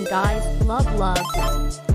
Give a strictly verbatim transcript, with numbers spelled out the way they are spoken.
watching, guys. Love, love.